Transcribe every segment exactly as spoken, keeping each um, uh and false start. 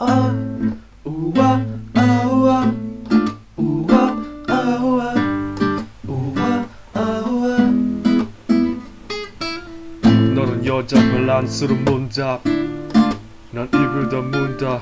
ah, ooh ah, ah, ooh ah, ooh ah, ah, ooh ah, ooh ah, ah, ooh ah. 너는 여자를 안쓰러운 문답, 난 이불도 문다.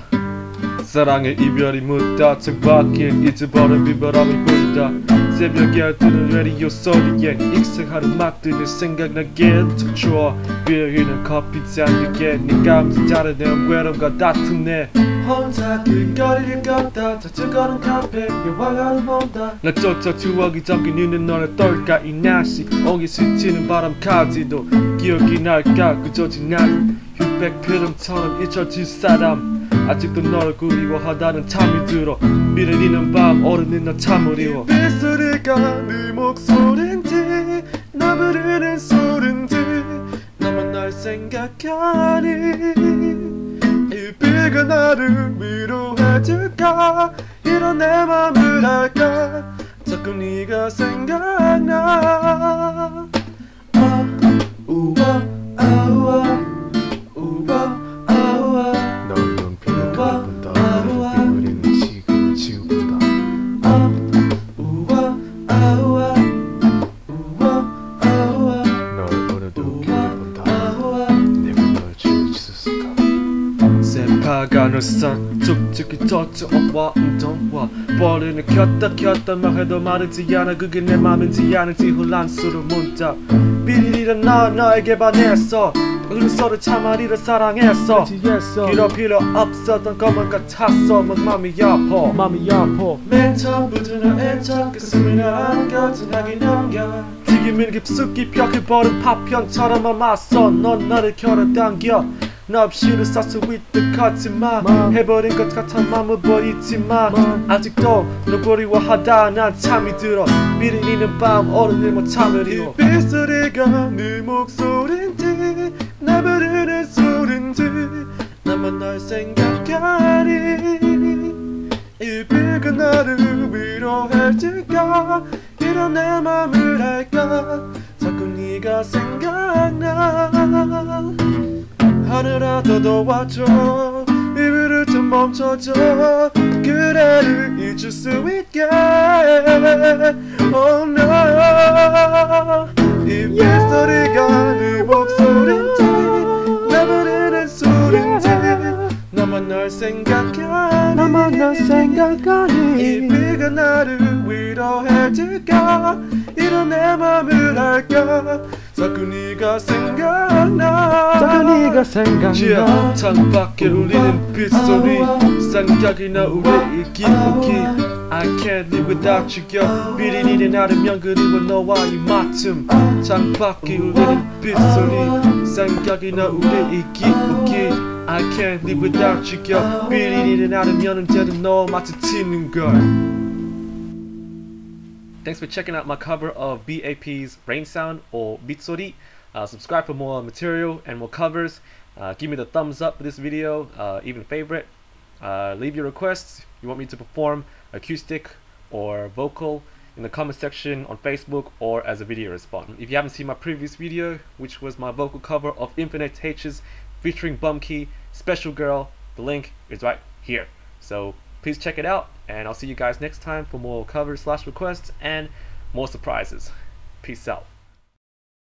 사랑의 이별이 묻다. 창밖엔 잊어버린 비바람이 부른다. 새벽에 뜨는 라디오 소리에 익숙한 음악들이 생각나게 툭쳐 비어있는 커피잔 위에 네 감정 자른 내 외로움과 다툼 내 혼자 길거리를 걷다 자주 걸은 카페에 왕하루 본다 나 쫓아 추억이 잠긴 있는 너는 떨까 이 날씨 오기 스치는 바람까지도 기억이 날까 그저 지난 흑백 그림처럼 잊혀질 사람 아직도 너를 그리워하다는 잠이 들어 미를 잃는 밤 어른인 나 참 어려워 이 빗소리가 네 목소린지 나 부르는 소린지 나만 날 생각하니 이 비가 나를 위로해줄까 이런 내 맘을 알까 자꾸 네가 생각나 아 우와 아 우와 우와 가늘 산 촉촉히 터져와 운동화 버리는 켰다 켰다 말해도 말이지 않아 그게 내 맘인지 아닌지 혼란스러운 문답 비리리란 나 너에게 반했어 우리 서로 참아리를 사랑했어 길어 필요 없었던 것만 같았어 막 맘이 아파 맘이 아파 맨 처음부터 너의 척 그 숨이 나 안겨준 하기 넘겨 튀김은 깊숙이 벽해버린 파편처럼 맞서 넌 나를 겨루당겨 나 없이는 살수 있듯하지만 해버린 것 같아 맘을 버리지만 아직도 너 그리워하다 난 잠이 들어 미리 있는 밤 어른을 못 참으리오 이 빗소리가 네 목소린지 나 부르는 소린지 나만 날 생각하니 이 비가 나를 위로해줄까 이런 내 맘을 알까 자꾸 네가 생각나 하늘아 더 도와줘 이별을 좀 멈춰줘 그대를 잊을 수 있게 Oh no 이 빗소리가 네 목소린지 나 부르는 소린지 나만 널 생각하니 나만 널 생각하니 이 비가 나를 위로해줄까 이런 내 맘을 알까 자꾸 네가 생각나 자꾸 네가 생각나 창밖에 울리는 빗소리 생각이 나 우리 이 기분이 I can't live without you girl 비린이는 나르면 그리워 너와의 맞춤 창밖에 울리는 빗소리 생각이 나 우리 이 기분이 I can't live without you girl 비린이는 나르면 언제도 너와 마주치는 걸 Thanks for checking out my cover of B A P's Rain Sound or Bitsori. Uh, subscribe for more material and more covers. Uh, give me the thumbs up for this video, uh, even favorite. Uh, leave your requests. You want me to perform acoustic or vocal in the comment section on Facebook or as a video response. If you haven't seen my previous video, which was my vocal cover of Infinite H's featuring Bumkey, Special Girl, the link is right here. So please check it out. And I'll see you guys next time for more covers slash requests and more surprises. Peace out.